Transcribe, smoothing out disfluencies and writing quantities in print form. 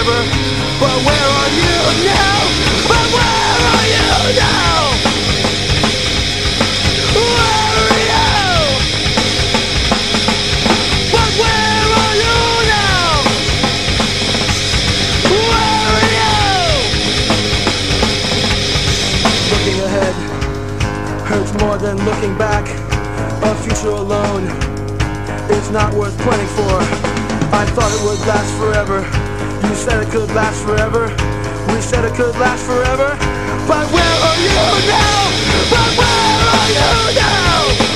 But where are you now?